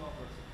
horizontal versus